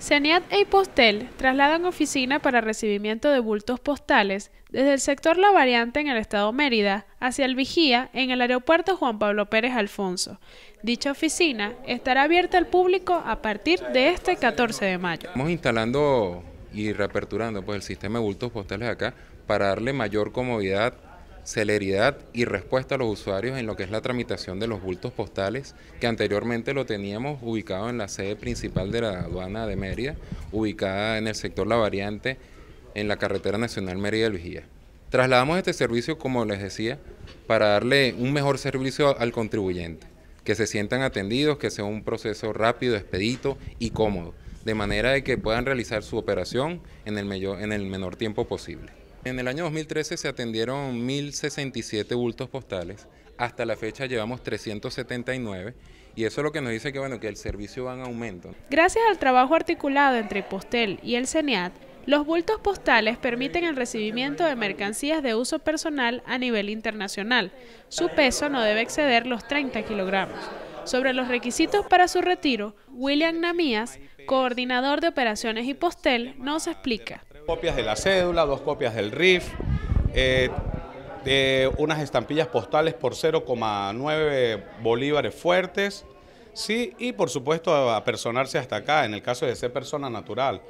SENIAT e Ipostel trasladan oficina para recibimiento de bultos postales desde el sector La Variante en el estado Mérida hacia el Vigia en el aeropuerto Juan Pablo Pérez Alfonso. Dicha oficina estará abierta al público a partir de este 14 de mayo. Estamos instalando y reaperturando el sistema de bultos postales acá para darle mayor comodidad, celeridad y respuesta a los usuarios en lo que es la tramitación de los bultos postales, que anteriormente lo teníamos ubicado en la sede principal de la aduana de Mérida, ubicada en el sector La Variante, en la carretera nacional Mérida-Vigia. Trasladamos este servicio, como les decía, para darle un mejor servicio al contribuyente, que se sientan atendidos, que sea un proceso rápido, expedito y cómodo, de manera de que puedan realizar su operación en el menor tiempo posible. En el año 2013 se atendieron 1.067 bultos postales, hasta la fecha llevamos 379 y eso es lo que nos dice que el servicio va en aumento. Gracias al trabajo articulado entre Ipostel y el SENIAT, los bultos postales permiten el recibimiento de mercancías de uso personal a nivel internacional. Su peso no debe exceder los 30 kilogramos. Sobre los requisitos para su retiro, William Namías, coordinador de operaciones Ipostel, nos explica. Copias de la cédula, 2 copias del RIF, unas estampillas postales por 0,9 bolívares fuertes, sí, y por supuesto apersonarse hasta acá en el caso de ser persona natural.